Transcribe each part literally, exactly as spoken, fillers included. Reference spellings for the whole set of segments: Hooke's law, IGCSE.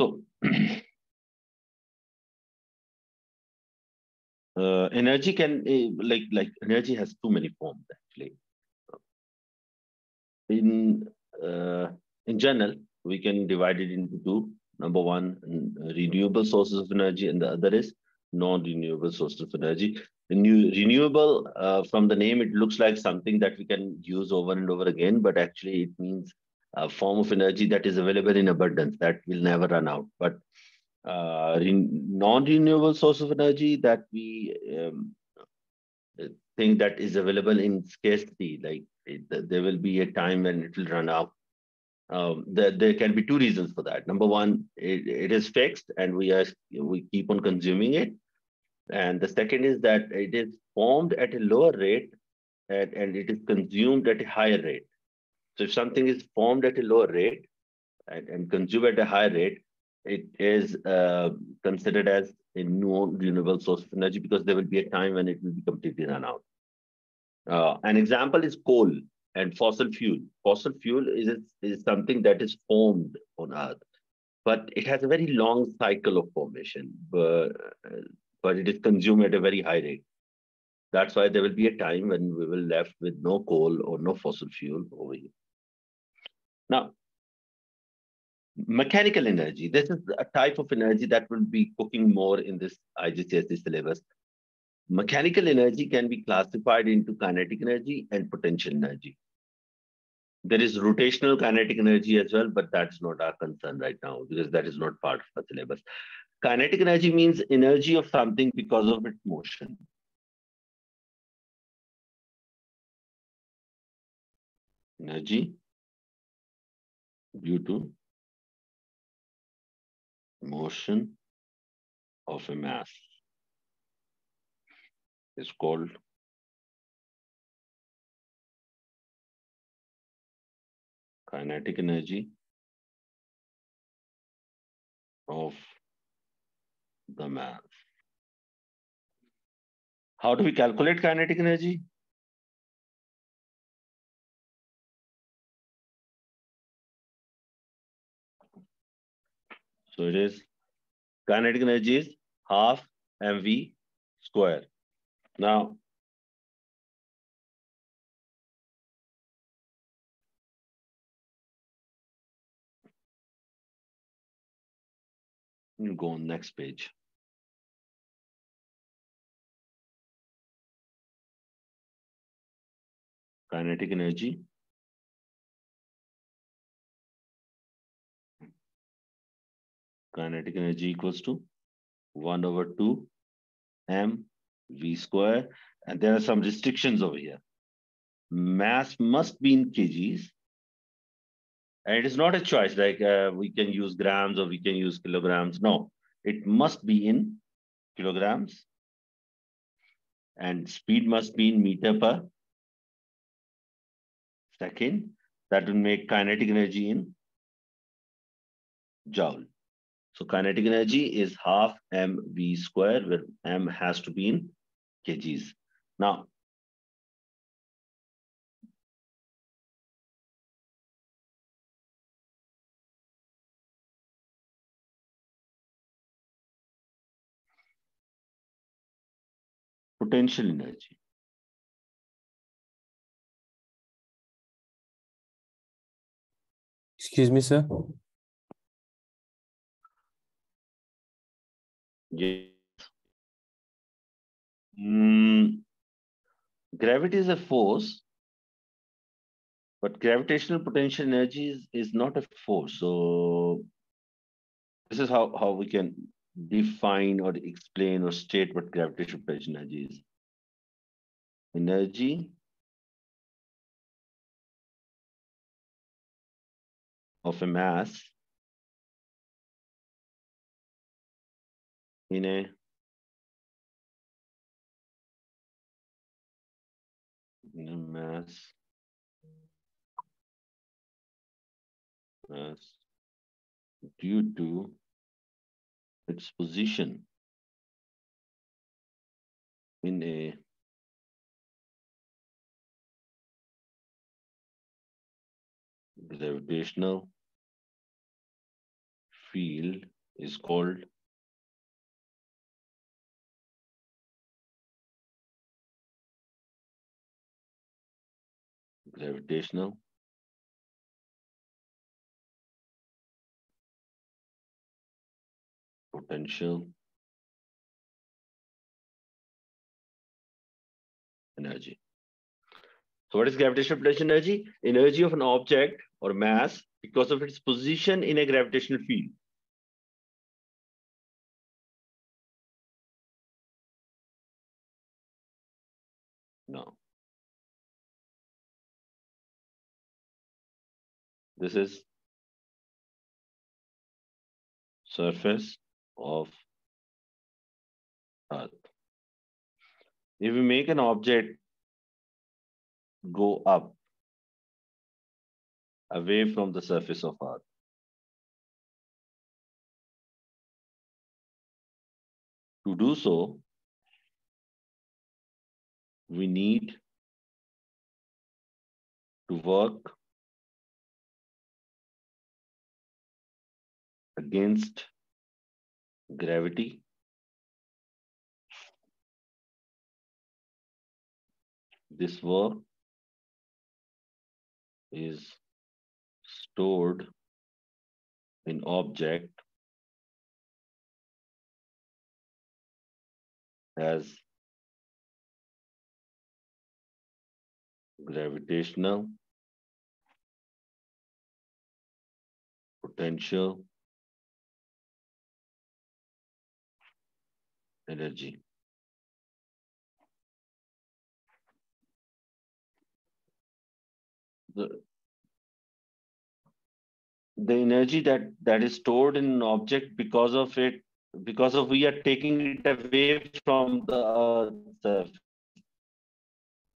So uh, energy can uh, like like energy has too many forms actually. In uh, in general, we can divide it into two. Number one, renewable sources of energy, and the other is non-renewable sources of energy. The new renewable, uh, from the name, it looks like something that we can use over and over again, but actually it means a form of energy that is available in abundance, that will never run out. But uh, non-renewable source of energy that we um, think that is available in scarcity, like it, there will be a time when it will run out. Um, there, there can be two reasons for that. Number one, it, it is fixed and we are we keep on consuming it. And the second is that it is formed at a lower rate and, and it is consumed at a higher rate. So if something is formed at a lower rate and, and consumed at a higher rate, it is uh, considered as a non-renewable source of energy because there will be a time when it will be completely run out. Uh, an example is coal and fossil fuel. Fossil fuel is, is something that is formed on Earth, but it has a very long cycle of formation, but, but it is consumed at a very high rate. That's why there will be a time when we will left with no coal or no fossil fuel over here. Now, mechanical energy. This is a type of energy that will be cooking more in this I G C S E syllabus. Mechanical energy can be classified into kinetic energy and potential energy. There is rotational kinetic energy as well, but that's not our concern right now because that is not part of the syllabus. Kinetic energy means energy of something because of its motion. Energy due to motion of a mass is called kinetic energy of the mass. How do we calculate kinetic energy? So it is kinetic energy is half mv square. Now, you go on next page. Kinetic energy kinetic energy equals to one over two m v square, and there are some restrictions over here. Mass must be in kgs, and it is not a choice like uh, we can use grams or we can use kilograms. No, it must be in kilograms, and speed must be in meter per second. That will make kinetic energy in joule. So kinetic energy is half mv square, where m has to be in kgs. Now, potential energy. Excuse me, sir. Yes. Mm, gravity is a force, but gravitational potential energy is, is not a force. So this is how, how we can define or explain or state what gravitational potential energy is. Energy of a mass in a in a mass mass due to its position in a gravitational field is called gravitational potential energy. So what is gravitational potential energy? Energy of an object or mass because of its position in a gravitational field. Now, this is surface of Earth. If we make an object go up away from the surface of Earth, to do so, we need to work against gravity . This work is stored in object as gravitational potential energy. The, the energy that, that is stored in an object because of it, because of we are taking it away from the uh, surface,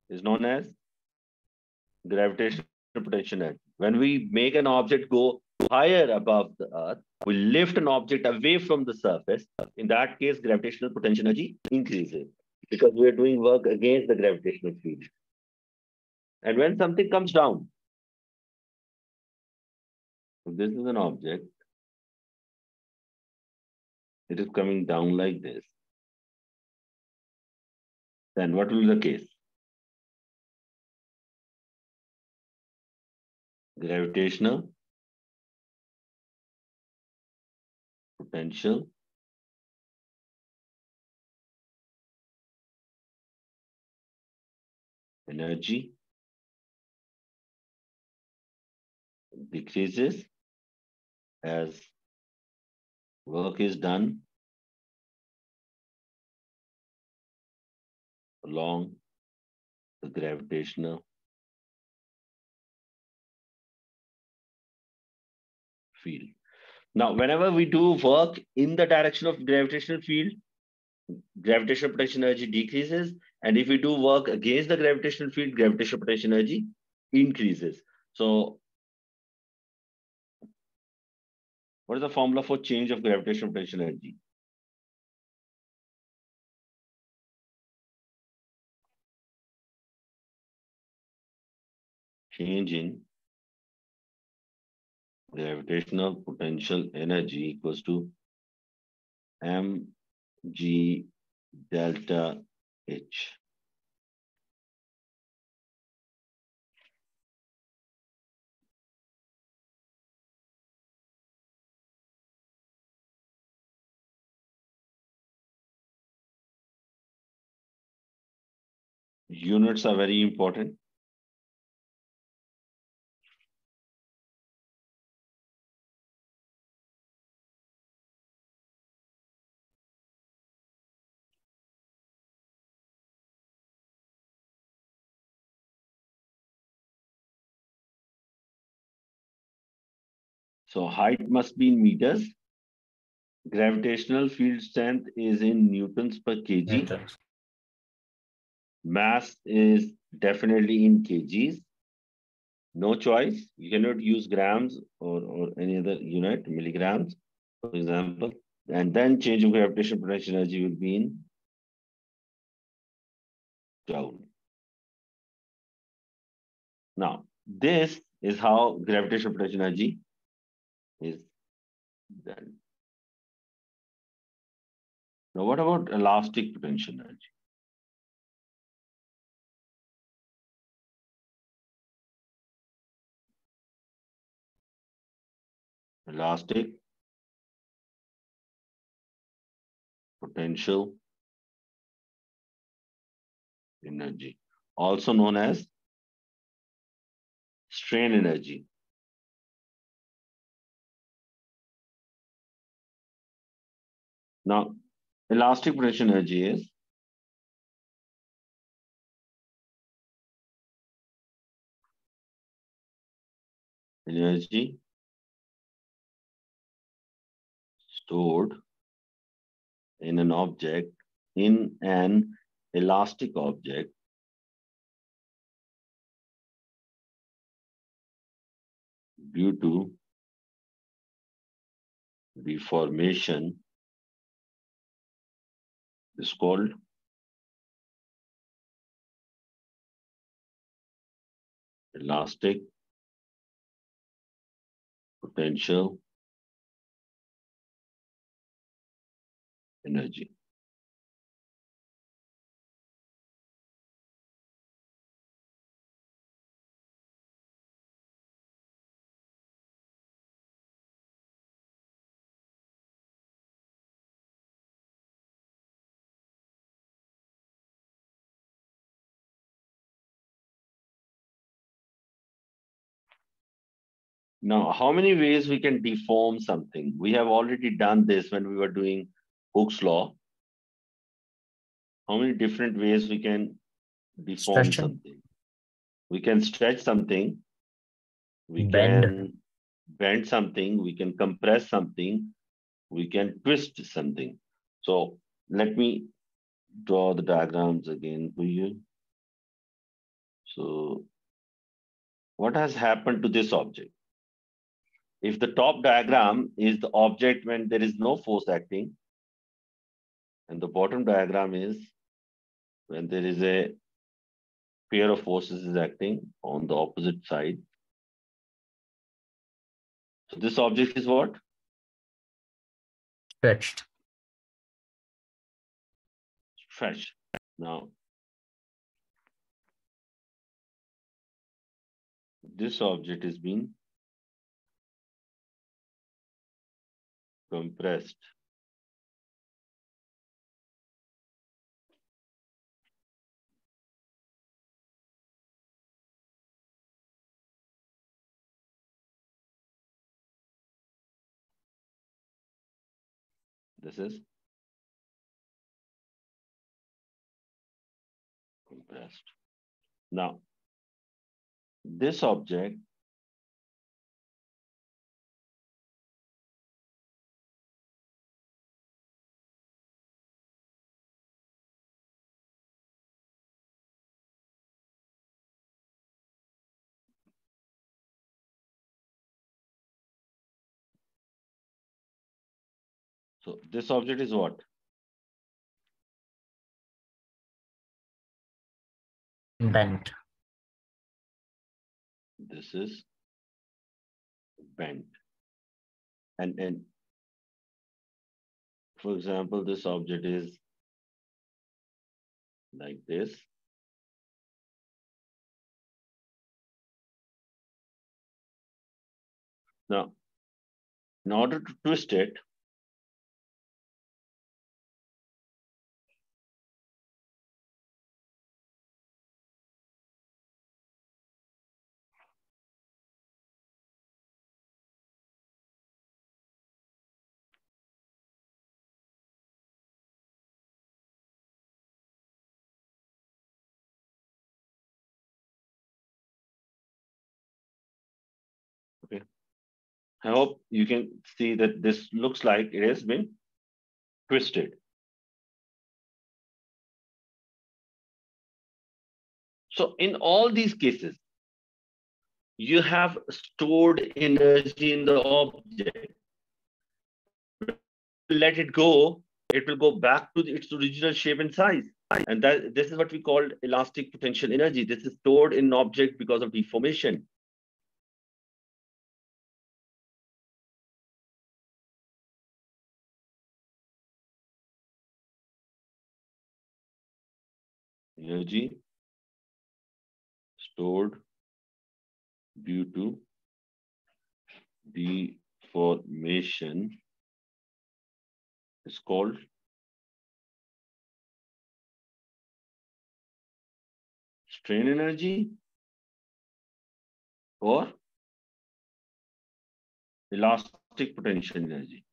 is known as gravitational potential energy. When we make an object go higher above the Earth, we lift an object away from the surface. In that case, gravitational potential energy increases because we are doing work against the gravitational field. And when something comes down, if this is an object, it is coming down like this, then what will be the case? Gravitational potential energy decreases as work is done along the gravitational field. Now, whenever we do work in the direction of gravitational field, gravitational potential energy decreases. And if we do work against the gravitational field, gravitational potential energy increases. So, what is the formula for change of gravitational potential energy? Change in gravitational potential energy equals to mg delta H. Units are very important. So height must be in meters. Gravitational field strength is in newtons per kg. Newtons. Mass is definitely in kgs. No choice. You cannot use grams or, or any other unit, milligrams, for example. And then change of gravitational potential energy will be in joule. Now, this is how gravitational potential energy is Then, now what about elastic potential energy? Elastic potential energy, also known as strain energy. Now, elastic potential energy is energy stored in an object, in an elastic object, due to deformation, is called elastic potential energy. Now, how many ways we can deform something? We have already done this when we were doing Hooke's law. How many different ways we can deform stretch something? We can stretch something. We bend. can bend something. We can compress something. We can twist something. So let me draw the diagrams again for you. So what has happened to this object? If the top diagram is the object when there is no force acting, and the bottom diagram is when there is a pair of forces is acting on the opposite side. So this object is what? Stretched. Stretched. Now, this object is being compressed. This is compressed. Now, this object So this object is what? Bent. This is bent. And, and for example, this object is like this. Now, in order to twist it, I hope you can see that this looks like it has been twisted. So in all these cases, you have stored energy in the object. Let it go, it will go back to its original shape and size. And that, this is what we call elastic potential energy. This is stored in an object because of deformation. energy stored due to deformation is called strain energy or elastic potential energy.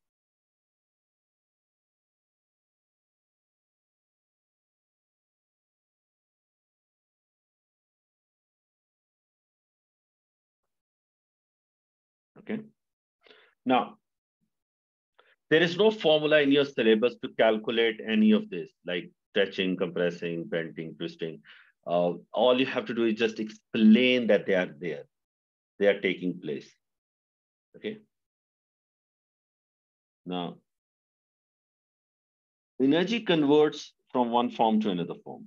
Okay. Now, there is no formula in your syllabus to calculate any of this, like stretching, compressing, bending, twisting. Uh, all you have to do is just explain that they are there. They are taking place. Okay. Now, energy converts from one form to another form.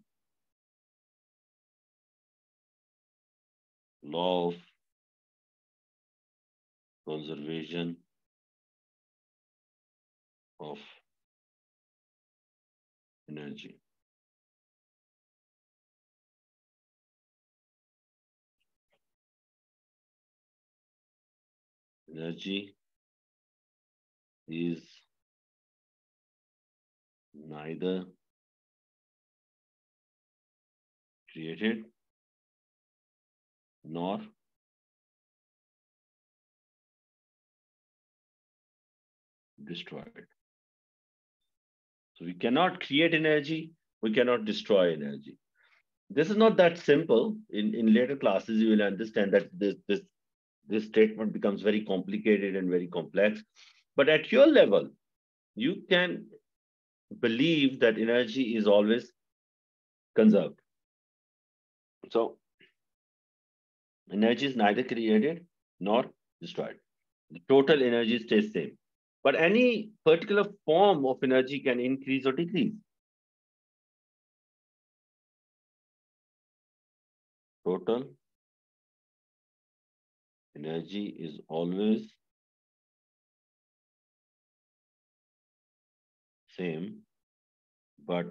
Law of conservation of energy. Energy is neither created nor destroyed. So we cannot create energy, we cannot destroy energy. This is not that simple. In, in later classes, you will understand that this, this, this statement becomes very complicated and very complex. But at your level, you can believe that energy is always conserved. So energy is neither created nor destroyed. The total energy stays same. But any particular form of energy can increase or decrease. Total energy is always same, but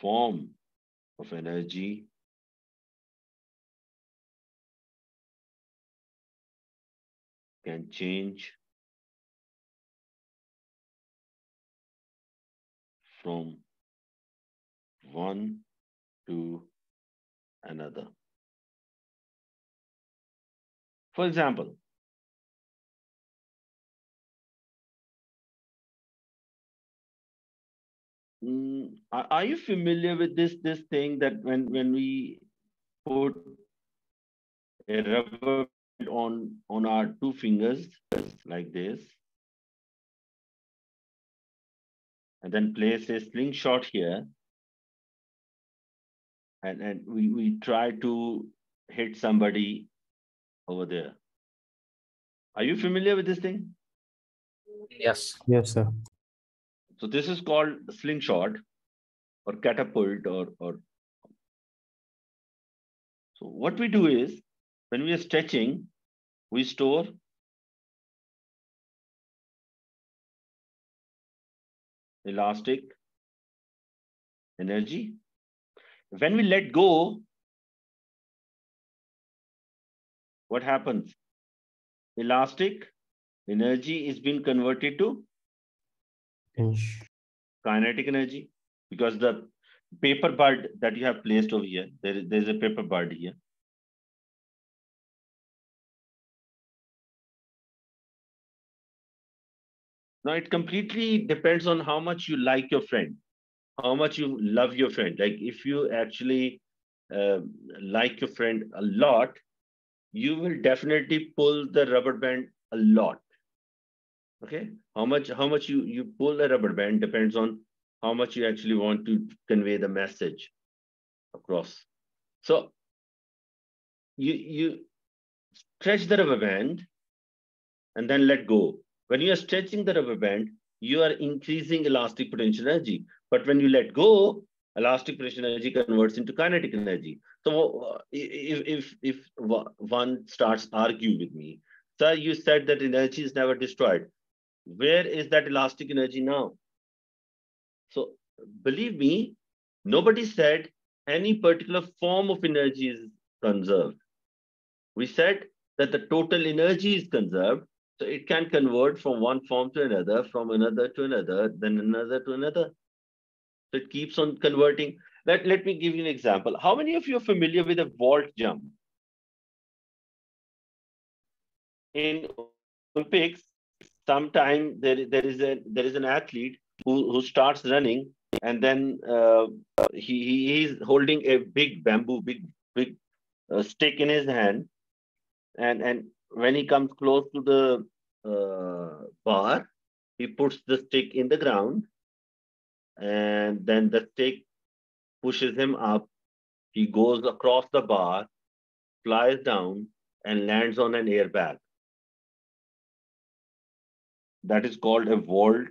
form of energy can change from one to another. For example, are you familiar with this, this thing that when, when we put a rubber on on our two fingers like this and then place a slingshot here and and we we try to hit somebody over there? Are you familiar with this thing? Yes. Yes, sir. So this is called slingshot or catapult or or so what we do is, when we are stretching, we store elastic energy. When we let go, what happens? Elastic energy is being converted to kinetic energy, because the paper bird that you have placed over here, there, there's a paper bird here. Now, it completely depends on how much you like your friend, how much you love your friend. Like if you actually uh, like your friend a lot, you will definitely pull the rubber band a lot. Okay. How much, how much you, you pull a rubber band depends on how much you actually want to convey the message across. So you, you stretch the rubber band and then let go. When you are stretching the rubber band, you are increasing elastic potential energy. But when you let go, elastic potential energy converts into kinetic energy. So if, if, if one starts arguing with me, sir, you said that energy is never destroyed. Where is that elastic energy now? So believe me, Nobody said any particular form of energy is conserved. We said that the total energy is conserved, so it can convert from one form to another, from another to another, then another to another. So it keeps on converting. Let, let me give you an example. How many of you are familiar with a vault jump? In Olympics, sometimes there, there, is a, there is an athlete who, who starts running, and then uh, he, he is holding a big bamboo, big, big uh, stick in his hand. And, and when he comes close to the uh, bar, he puts the stick in the ground, and then the stick pushes him up. He goes across the bar, flies down, and lands on an airbag. That is called a vault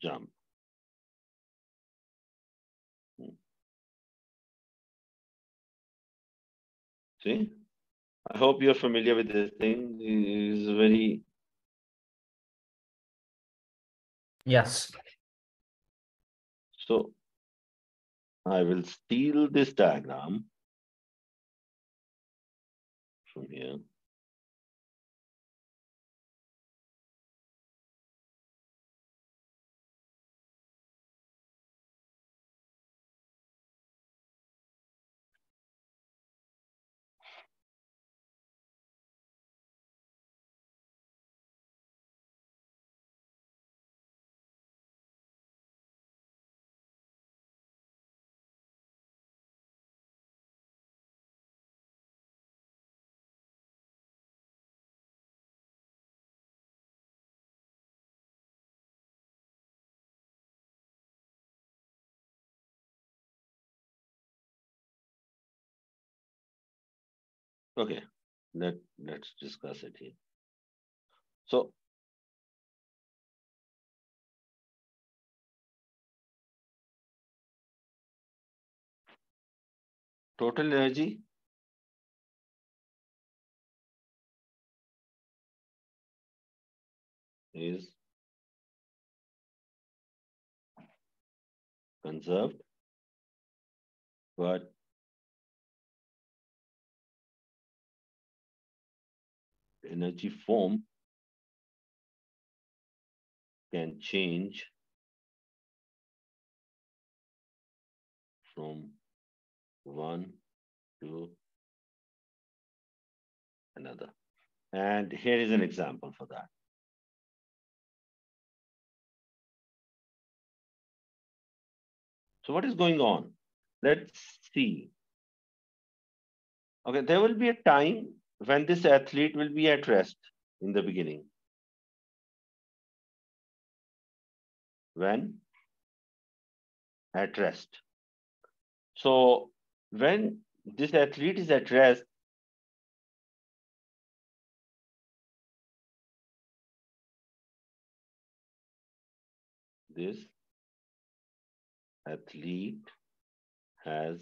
jump. See? I hope you're familiar with this thing. It is very... Yes. So I will steal this diagram from here. Okay, let, let's discuss it here. So, total energy is conserved, but energy form can change from one to another. And here is an example for that. So what is going on? Let's see. Okay, there will be a time when this athlete will be at rest in the beginning. When? At rest. So when this athlete is at rest, this athlete has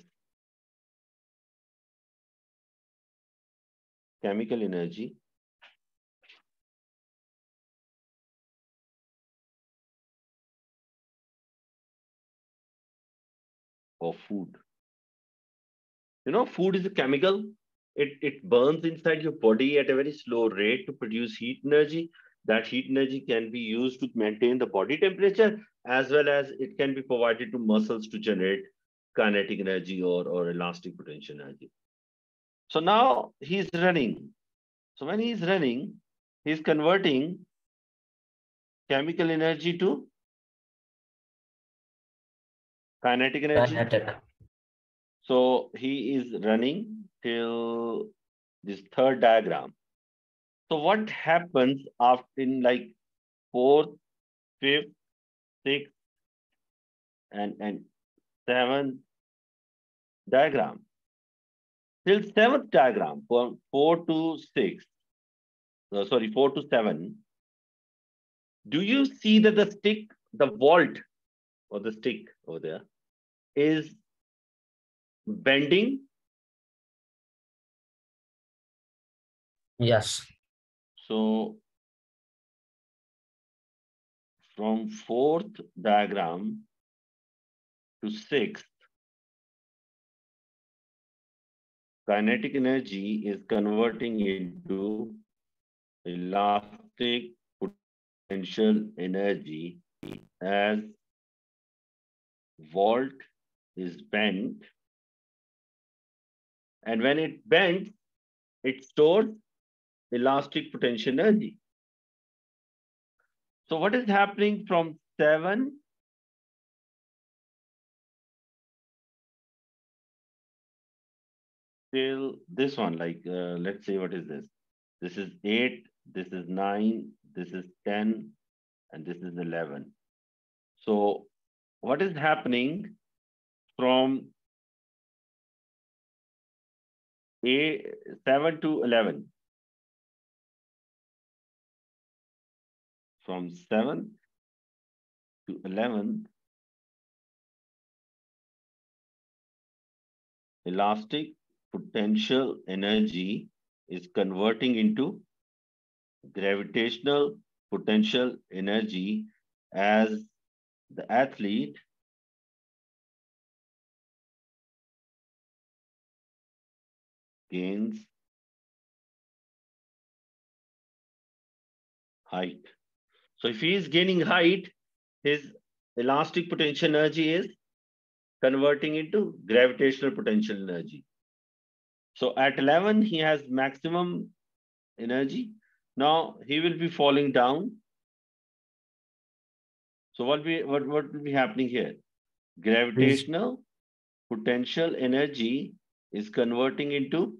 chemical energy for food. You know, food is a chemical. It, it burns inside your body at a very slow rate to produce heat energy. That heat energy can be used to maintain the body temperature, as well as it can be provided to muscles to generate kinetic energy or, or elastic potential energy. So now he's running. So when he's running, he's converting chemical energy to kinetic energy. Kinetic. So he is running till this third diagram. So what happens after in like fourth, fifth, sixth, and, and seventh diagram? Till seventh diagram, from four to six, uh, sorry, four to seven, do you see that the stick, the vault, or the stick over there, is bending? Yes. So, from fourth diagram to sixth, kinetic energy is converting into elastic potential energy as volt is bent. And when it bends, it stores elastic potential energy. So what is happening from seven till this one? Like, uh, let's say, what is this? This is eight, this is nine, this is ten, and this is eleven. So what is happening from seven to eleven? From seven to eleven, elastic potential energy is converting into gravitational potential energy as the athlete gains height. So if he is gaining height, his elastic potential energy is converting into gravitational potential energy. So at eleven, he has maximum energy. Now he will be falling down. So what we what, what will be happening here? Gravitational potential energy is converting into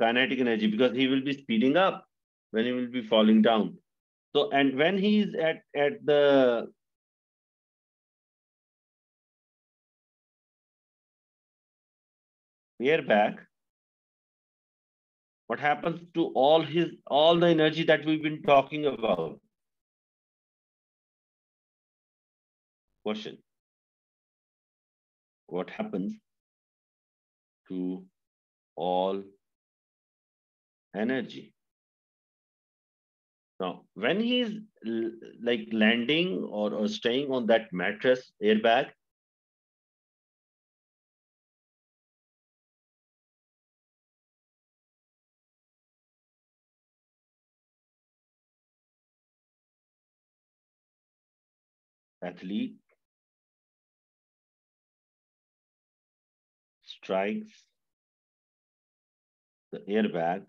kinetic energy because he will be speeding up when he will be falling down. So, and when he is at, at the airbag, what happens to all his, all the energy that we've been talking about? Question. What happens to all energy? Now, when he's like landing or, or staying on that mattress airbag, athlete strikes the airbag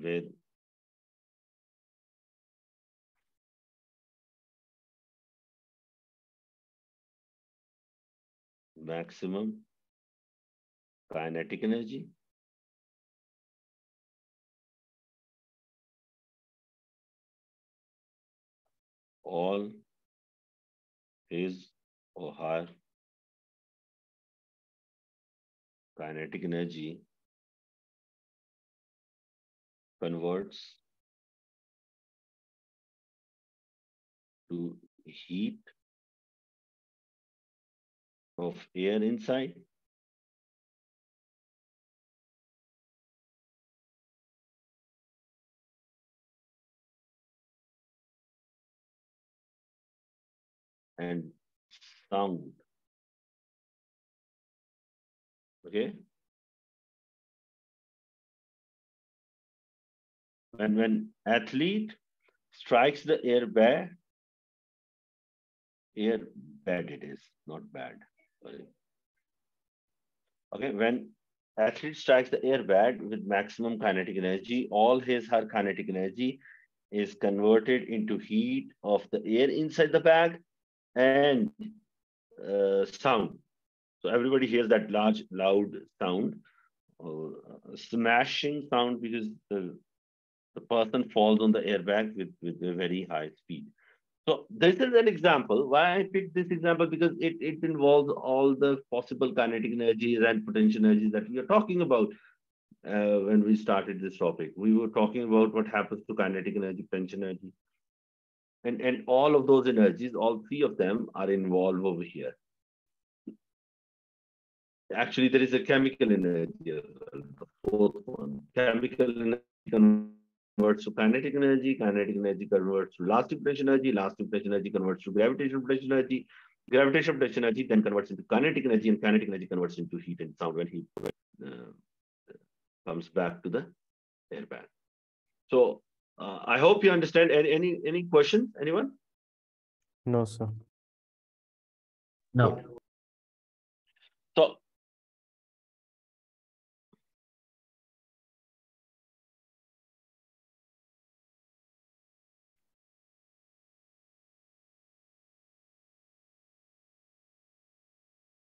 with maximum kinetic energy all his or her kinetic energy converts to heat of air inside and sound. Okay. And when athlete strikes the airbag, airbag it is, not bad. Sorry. Okay, when athlete strikes the airbag with maximum kinetic energy, all his her kinetic energy is converted into heat of the air inside the bag and uh, sound. So everybody hears that large, loud sound, or uh, smashing sound, because the The person falls on the airbag with, with a very high speed. So this is an example. Why I picked this example? Because it, it involves all the possible kinetic energies and potential energies that we are talking about uh, when we started this topic. We were talking about what happens to kinetic energy, potential energy. And, and all of those energies, all three of them are involved over here. Actually, there is a chemical energy, the fourth one, chemical energy converts to kinetic energy, kinetic energy converts to elastic potential energy, elastic potential energy converts to gravitational potential energy, gravitational potential energy then converts into kinetic energy, and kinetic energy converts into heat and sound when heat uh, comes back to the airbag. So uh, I hope you understand. Any, any questions, anyone? No, sir. No. So,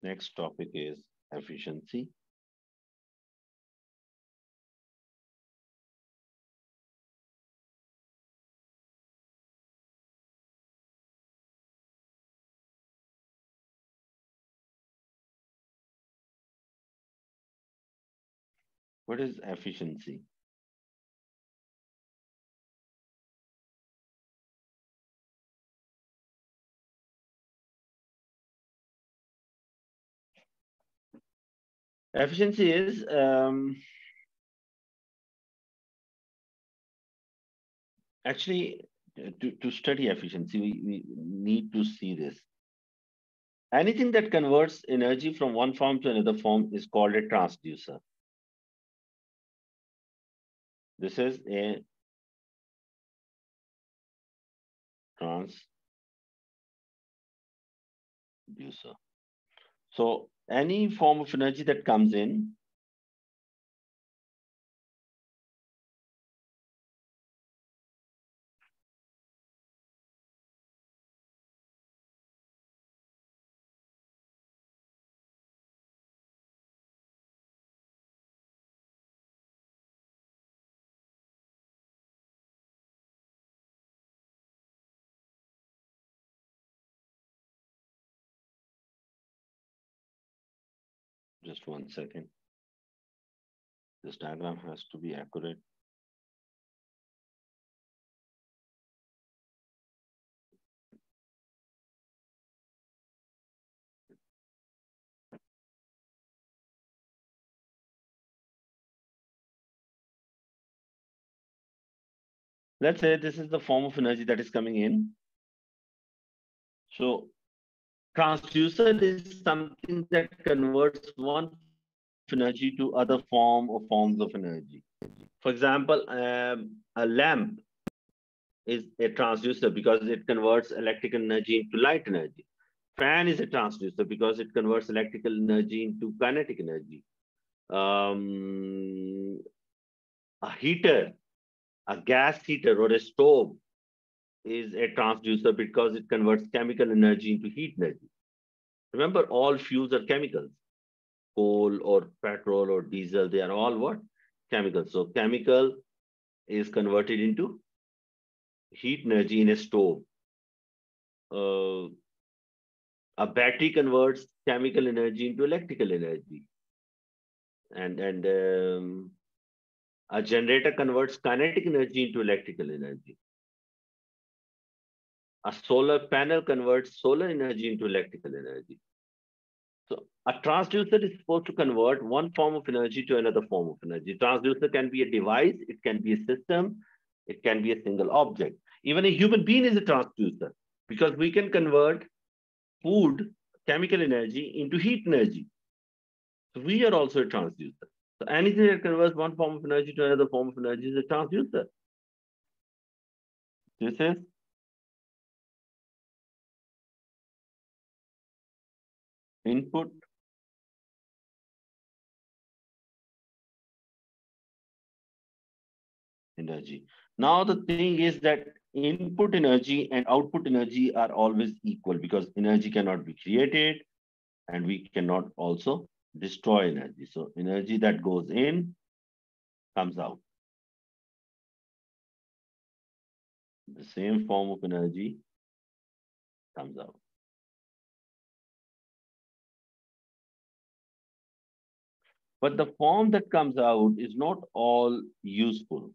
next topic is efficiency. What is efficiency? Efficiency is um, actually to, to study efficiency, we, we need to see this. Anything that converts energy from one form to another form is called a transducer. This is a transducer. So any form of energy that comes in just one second. This diagram has to be accurate. Let's say this is the form of energy that is coming in. So transducer is something that converts one energy to other form or forms of energy. For example, um, a lamp is a transducer because it converts electrical energy into light energy. Fan is a transducer because it converts electrical energy into kinetic energy. Um, a heater, a gas heater or a stove is a transducer because it converts chemical energy into heat energy. Remember, all fuels are chemicals. Coal or petrol or diesel, they are all what? Chemicals. So chemical is converted into heat energy in a stove. Uh, a battery converts chemical energy into electrical energy. And, and um, a generator converts kinetic energy into electrical energy. A solar panel converts solar energy into electrical energy. So a transducer is supposed to convert one form of energy to another form of energy. Transducer can be a device, it can be a system, it can be a single object. Even a human being is a transducer because we can convert food, chemical energy into heat energy. So we are also a transducer. So anything that converts one form of energy to another form of energy is a transducer. This is input energy. Now the thing is that input energy and output energy are always equal because energy cannot be created and we cannot also destroy energy. So energy that goes in comes out. The same form of energy comes out. But the form that comes out is not all useful.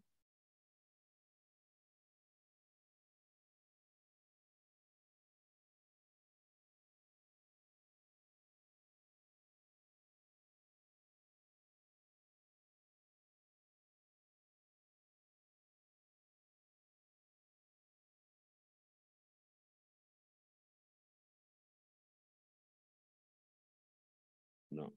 No.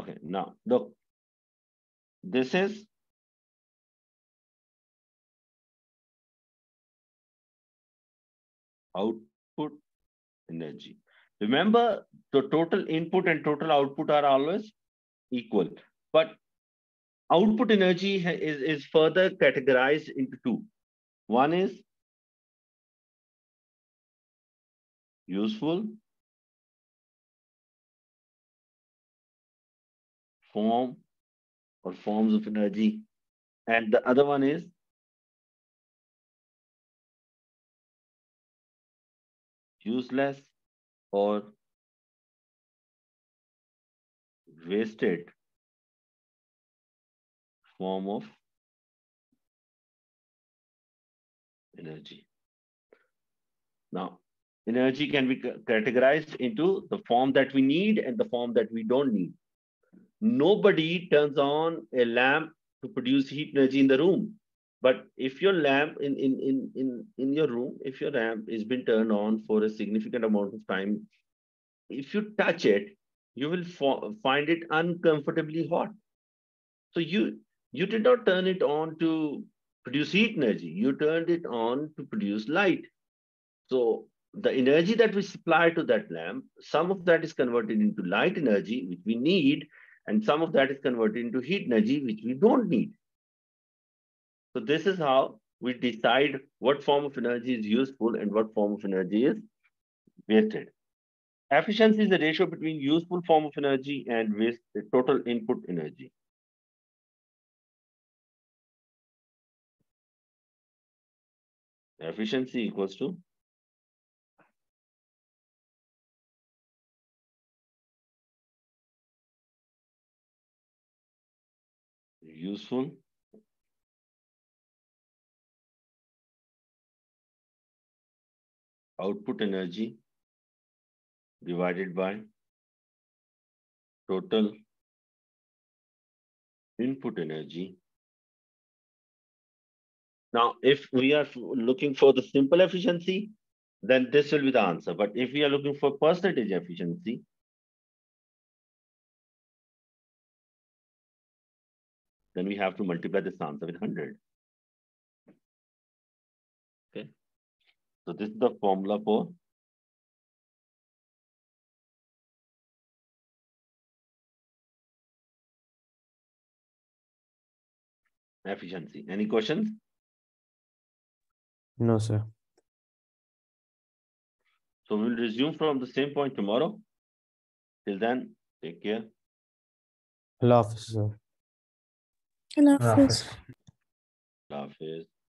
Okay, now look, this is output energy. Remember, the total input and total output are always equal, but output energy is, is further categorized into two. One is useful form or forms of energy, and the other one is useless or wasted form of energy. Now, energy can be categorized into the form that we need and the form that we don't need. Nobody turns on a lamp to produce heat energy in the room. But if your lamp in, in, in, in, in your room, if your lamp is been turned on for a significant amount of time, if you touch it, you will find it uncomfortably hot. So you, you did not turn it on to produce heat energy. You turned it on to produce light. So the energy that we supply to that lamp, some of that is converted into light energy, which we need, and some of that is converted into heat energy, which we don't need. So this is how we decide what form of energy is useful and what form of energy is wasted. Efficiency is the ratio between useful form of energy and waste, total input energy. Efficiency equals to useful output energy divided by total input energy. Now, if we are looking for the simple efficiency, then this will be the answer. But if we are looking for percentage efficiency, then we have to multiply this answer with one hundred. Okay. So this is the formula for efficiency. Any questions? No, sir. So we'll resume from the same point tomorrow. Till then, take care. Hello, officer. Hello, officer. Hello, officer.